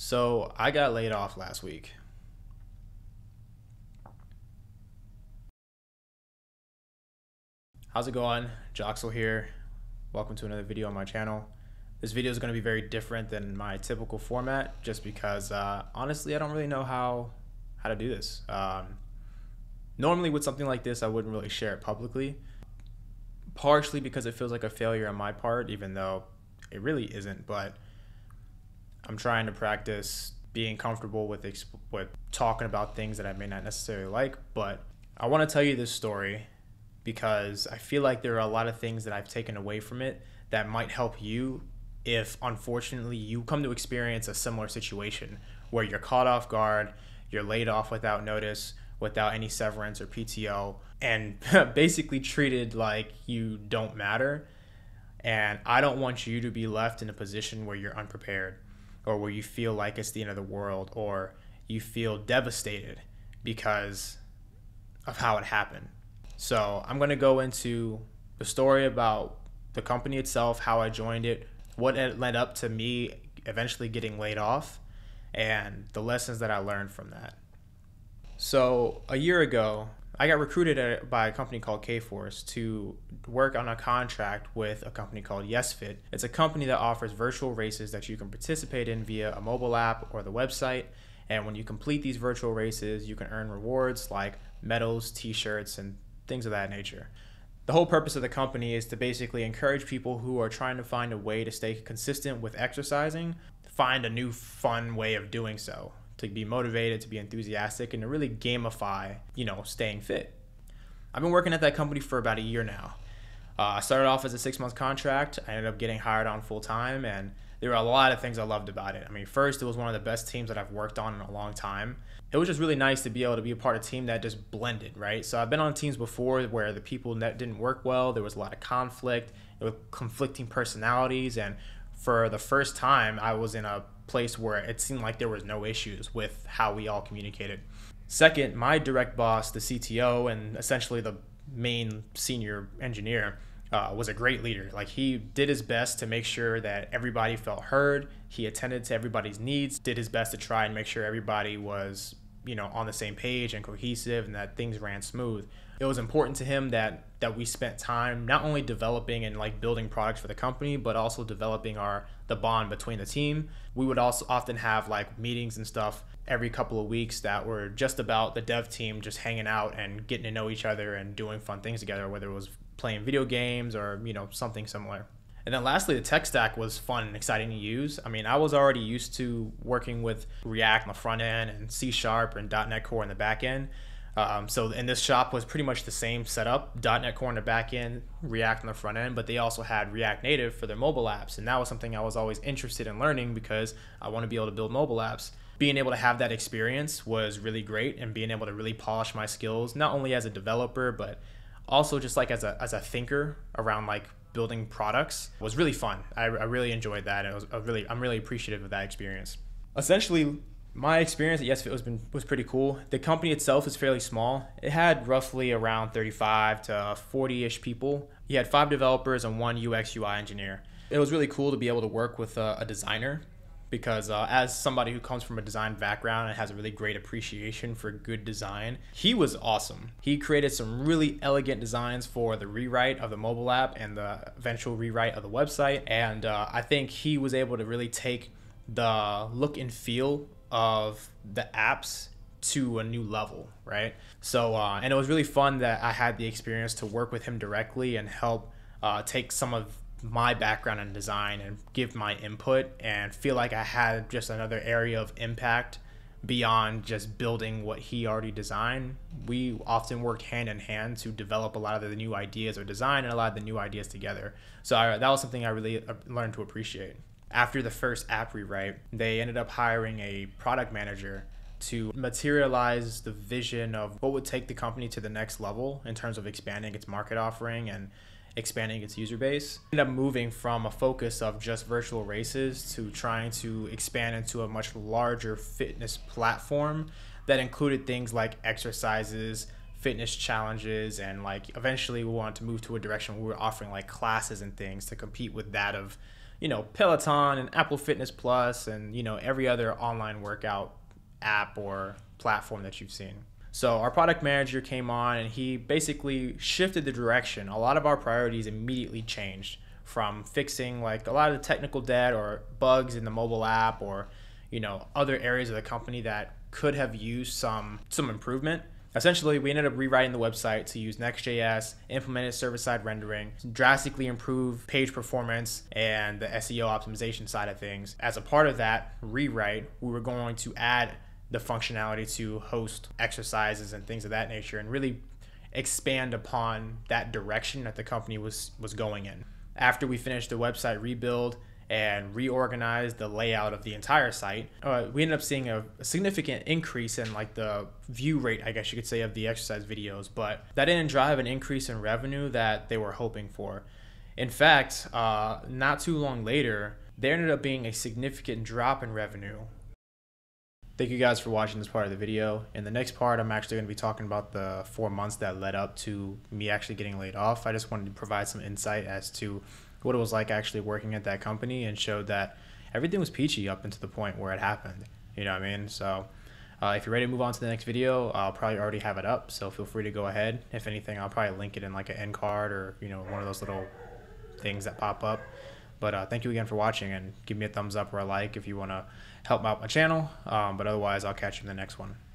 So I got laid off last week. How's it going? Joxel here. Welcome to another video on my channel. This video is going to be very different than my typical format just because honestly, I don't really know how to do this. Normally with something like this, I wouldn't really share it publicly, partially because it feels like a failure on my part, even though it really isn't, but I'm trying to practice being comfortable with talking about things that I may not necessarily like. But I want to tell you this story because I feel like there are a lot of things that I've taken away from it that might help you if, unfortunately, you come to experience a similar situation where you're caught off guard, you're laid off without notice, without any severance or PTO, and basically treated like you don't matter. And I don't want you to be left in a position where you're unprepared or where you feel like it's the end of the world or you feel devastated because of how it happened. So I'm gonna go into the story about the company itself, how I joined it, what it led up to me eventually getting laid off, and the lessons that I learned from that. So a year ago, I got recruited by a company called Kforce to work on a contract with a company called YesFit. It's a company that offers virtual races that you can participate in via a mobile app or the website. And when you complete these virtual races, you can earn rewards like medals, t-shirts, and things of that nature. The whole purpose of the company is to basically encourage people who are trying to find a way to stay consistent with exercising, find a new fun way of doing so, to be motivated, to be enthusiastic, and to really gamify, you know, staying fit. I've been working at that company for about a year now. I started off as a 6-month contract. I ended up getting hired on full time, and there were a lot of things I loved about it. I mean, first, it was one of the best teams that I've worked on in a long time. It was just really nice to be able to be a part of a team that just blended, right? So I've been on teams before where the people didn't work well. There was a lot of conflict, there were conflicting personalities, and for the first time, I was in a place where it seemed like there was no issues with how we all communicated. Second, my direct boss, the CTO, and essentially the main senior engineer, was a great leader. Like, he did his best to make sure that everybody felt heard. He attended to everybody's needs, did his best to try and make sure everybody was, you know, on the same page and cohesive and that things ran smooth. It was important to him that we spent time not only developing and like building products for the company, but also developing the bond between the team. We would also often have like meetings and stuff every couple of weeks that were just about the dev team just hanging out and getting to know each other and doing fun things together, whether it was playing video games or, you know, something similar. And then lastly, the tech stack was fun and exciting to use. I mean, I was already used to working with React on the front end and C Sharp and .NET Core on the back end. So in this shop was pretty much the same setup, .NET Core on the back end, React on the front end, but they also had React Native for their mobile apps. And that was something I was always interested in learning because I want to be able to build mobile apps. Being able to have that experience was really great, and being able to really polish my skills, not only as a developer, but also just like as a thinker around like building products, was really fun. I really enjoyed that, and I'm really appreciative of that experience. Essentially, my experience at YesFit was pretty cool. The company itself is fairly small. It had roughly around 35 to 40-ish people. You had 5 developers and 1 UX UI engineer. It was really cool to be able to work with a designer because as somebody who comes from a design background and has a really great appreciation for good design, he was awesome. He created some really elegant designs for the rewrite of the mobile app and the eventual rewrite of the website. And I think he was able to really take the look and feel of the apps to a new level, right? So, and it was really fun that I had the experience to work with him directly and help take some of my background in design and give my input and feel like I had just another area of impact beyond just building what he already designed. We often worked hand in hand to develop a lot of the new ideas or design and a lot of the new ideas together. So that was something I really learned to appreciate. After the first app rewrite, they ended up hiring a product manager to materialize the vision of what would take the company to the next level in terms of expanding its market offering and expanding its user base. Ended up moving from a focus of just virtual races to trying to expand into a much larger fitness platform that included things like exercises, fitness challenges, and like eventually we wanted to move to a direction where we were offering like classes and things to compete with that of, you know, Peloton and Apple Fitness Plus and, you know, every other online workout app or platform that you've seen. So our product manager came on and he basically shifted the direction. A lot of our priorities immediately changed from fixing like a lot of the technical debt or bugs in the mobile app or, you know, other areas of the company that could have used some improvement. Essentially, we ended up rewriting the website to use Next.js, implemented server-side rendering, drastically improve page performance and the SEO optimization side of things. As a part of that rewrite, we were going to add the functionality to host exercises and things of that nature and really expand upon that direction that the company was going in. After we finished the website rebuild and reorganized the layout of the entire site, we ended up seeing a significant increase in like the view rate, I guess you could say, of the exercise videos, but that didn't drive an increase in revenue that they were hoping for. In fact, not too long later, there ended up being a significant drop in revenue. Thank you guys for watching this part of the video. In the next part, I'm actually going to be talking about the 4 months that led up to me actually getting laid off. I just wanted to provide some insight as to what it was like actually working at that company and showed that everything was peachy up until the point where it happened. You know what I mean? So if you're ready to move on to the next video, I'll probably already have it up. So feel free to go ahead. If anything, I'll probably link it in like an end card or, you know, one of those little things that pop up. But thank you again for watching, and give me a thumbs up or a like if you want to help out my channel. But otherwise, I'll catch you in the next one.